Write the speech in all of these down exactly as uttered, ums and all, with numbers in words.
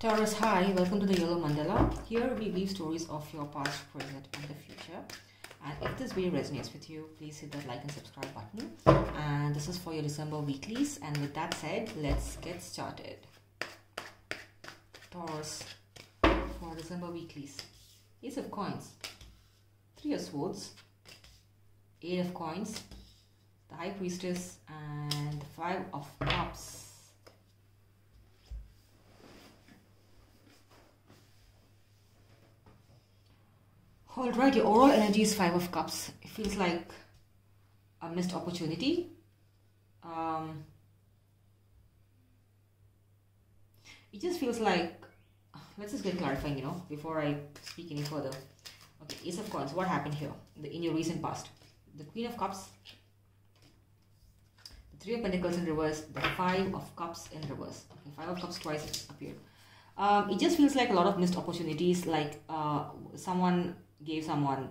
Taurus, hi, welcome to the Yellow Mandala. Here we leave stories of your past, present and the future. And if this video resonates with you, please hit that like and subscribe button. And this is for your December weeklies. And with that said, let's get started. Taurus, for December weeklies. Ace of Coins, Three of Swords, Eight of Coins, the High Priestess and the Five of Cups. Alright, your overall energy is Five of Cups. It feels like a missed opportunity. Um, it just feels like, let's just get clarifying, you know, before I speak any further. Okay, Ace of Coins, what happened here the, in your recent past? The Queen of Cups, the Three of Pentacles in reverse, the Five of Cups in reverse. Okay, Five of Cups twice appeared. Um, it just feels like a lot of missed opportunities, like uh, someone gave someone,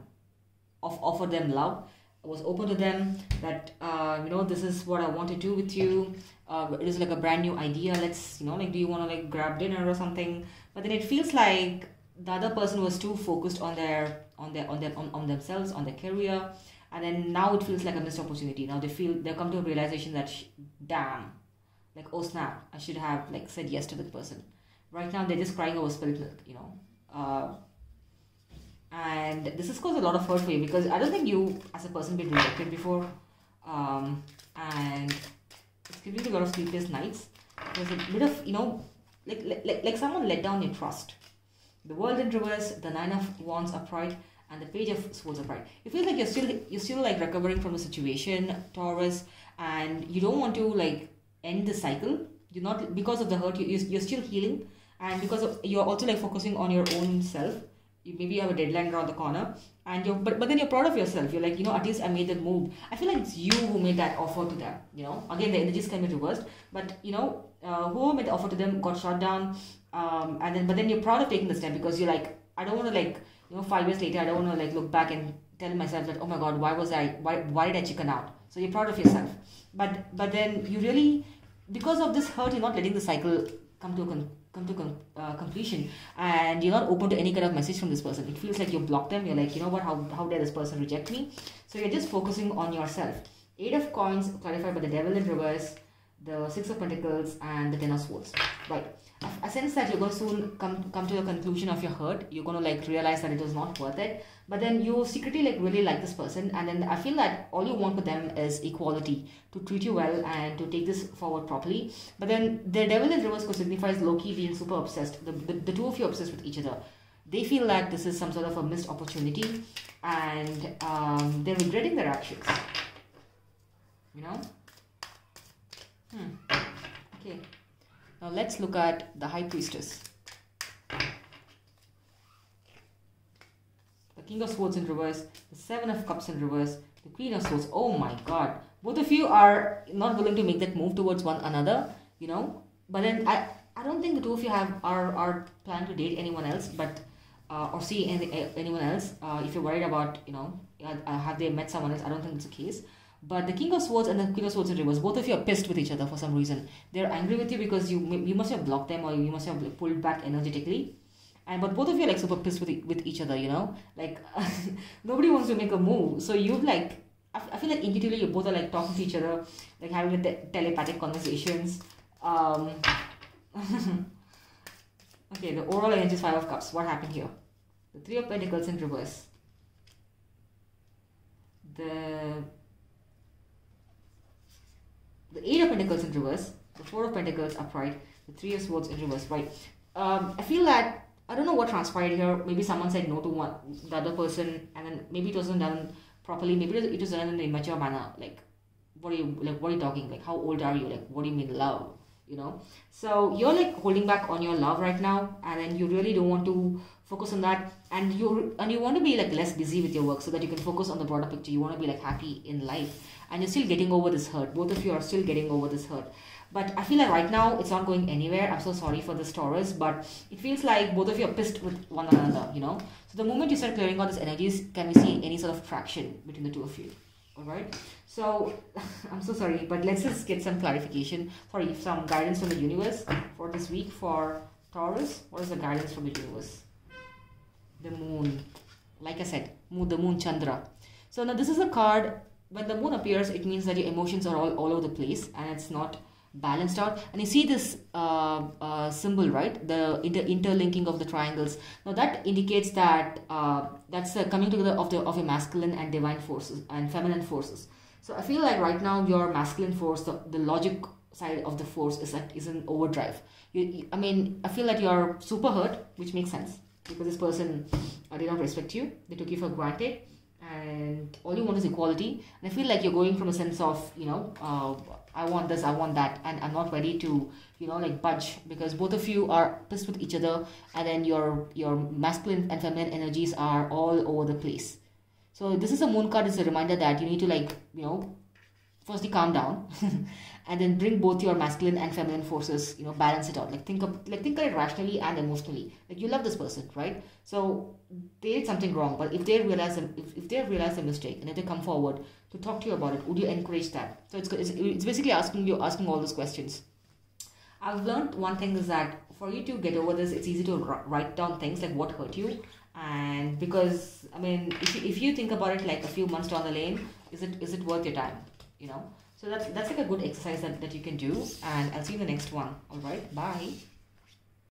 off offered them love, was open to them, that, uh, you know, this is what I want to do with you, uh, it is like a brand new idea, let's, you know, like, do you want to like grab dinner or something? But then it feels like the other person was too focused on their, on their, on their, on, on themselves, on their career, and then now it feels like a missed opportunity. Now they feel, they come to a realization that, sh damn, like, oh snap, I should have like said yes to the person. Right now, they're just crying over spilled milk, you know. Uh, and this has caused a lot of hurt for you because I don't think you, as a person, been rejected before. Um, and it's giving you a lot of sleepless nights. There's a bit of, you know, like, like, like someone let down your trust. The World in reverse, the Nine of Wands upright, and the Page of Swords upright. It feels like you're still, you're still like recovering from a situation, Taurus, and you don't want to like end the cycle. You're not, because of the hurt, you, you're still healing. And because of, you're also like focusing on your own self, you maybe you have a deadline around the corner, and you're but, but then you're proud of yourself. You're like, you know, at least I made that move. I feel like it's you who made that offer to them. You know, again the energies can be reversed, but you know, uh, whoever made the offer to them got shot down. Um, and then but then you're proud of taking the step because you're like, I don't want to like, you know, five years later I don't want to like look back and tell myself that, oh my God, why was I why why did I chicken out? So you're proud of yourself, but but then you really, because of this hurt, you're not letting the cycle come to a con come to con uh, completion, and you're not open to any kind of message from this person. It feels like you block them. You're like, you know what, how, how dare this person reject me? So you're just focusing on yourself. Eight of Coins, clarified by the Devil in reverse, the Six of Pentacles, and the Ten of Swords. Right. I, I sense that you're going to soon come, come to a conclusion of your hurt. You're going to like realize that it was not worth it. But then you secretly like really like this person, and then I feel that all you want with them is equality, to treat you well and to take this forward properly. But then the Devil in reverse signifies low-key being super obsessed. The, the, the two of you are obsessed with each other. They feel like this is some sort of a missed opportunity, and um, they're regretting their actions. You know? Hmm. Okay. Now let's look at the High Priestess. The King of Swords in reverse, the Seven of Cups in reverse, the Queen of Swords. Oh my God. Both of you are not willing to make that move towards one another, you know. But then I, I don't think the two of you have are, are planning to date anyone else, but uh, or see any, anyone else. Uh, if you're worried about, you know, have they met someone else, I don't think it's the case. But the King of Swords and the Queen of Swords in reverse, both of you are pissed with each other for some reason. They're angry with you because you you must have blocked them, or you must have pulled back energetically. And but both of you are like super pissed with with each other, you know, like nobody wants to make a move. So you like, I, I feel like intuitively you both are like talking to each other, like having te telepathic conversations. Um, okay, the overall energy is Five of Cups. What happened here? The Three of Pentacles in reverse. The The Eight of Pentacles in reverse, the Four of Pentacles upright, the Three of Swords in reverse, right? Um, I feel that, I don't know what transpired here. Maybe someone said no to one, the other person, and then maybe it wasn't done properly. Maybe it was done in an immature manner. Like, what are you, like, what are you talking? Like, how old are you? Like, what do you mean love? You know? So you're like holding back on your love right now, and then you really don't want to focus on that. And you and you want to be like less busy with your work so that you can focus on the broader picture. You want to be like happy in life. And you're still getting over this hurt. Both of you are still getting over this hurt. But I feel like right now, it's not going anywhere. I'm so sorry for this, Taurus. But it feels like both of you are pissed with one another, you know. So the moment you start clearing out these energies, can we see any sort of traction between the two of you? Alright? So, I'm so sorry. But let's just get some clarification. Sorry, some guidance from the universe for this week for Taurus, what is the guidance from the universe? The moon. Like I said, moon, the moon, Chandra. So now this is a card, when the moon appears, it means that your emotions are all, all over the place and it's not balanced out. And you see this uh, uh, symbol, right? The inter interlinking of the triangles. Now that indicates that uh, that's the coming together of the of your masculine and divine forces and feminine forces. So I feel like right now your masculine force, the, the logic side of the force is like is an overdrive. You, I mean, I feel like you're super hurt, which makes sense because this person uh, did not respect you. They took you for granted, and all you want is equality. And I feel like you're going from a sense of, you know, uh, I want this, I want that, and I'm not ready to, you know, like budge, because both of you are pissed with each other, and then your your masculine and feminine energies are all over the place. So this is a moon card. It's a reminder that you need to, like, you know, firstly calm down, and then bring both your masculine and feminine forces, you know, balance it out. Like think of, like think of it rationally and emotionally. Like you love this person, right? So they did something wrong, but if they realize if, if they realize a mistake and if they come forward to talk to you about it, would you encourage that? So it's it's, it's basically asking you asking all those questions. I've learned one thing is that for you to get over this, it's easy to write down things like what hurt you. And because, I mean, if you, if you think about it like a few months down the lane, is it is it worth your time, you know? So that's, that's like a good exercise that, that you can do. And I'll see you in the next one. All right, bye.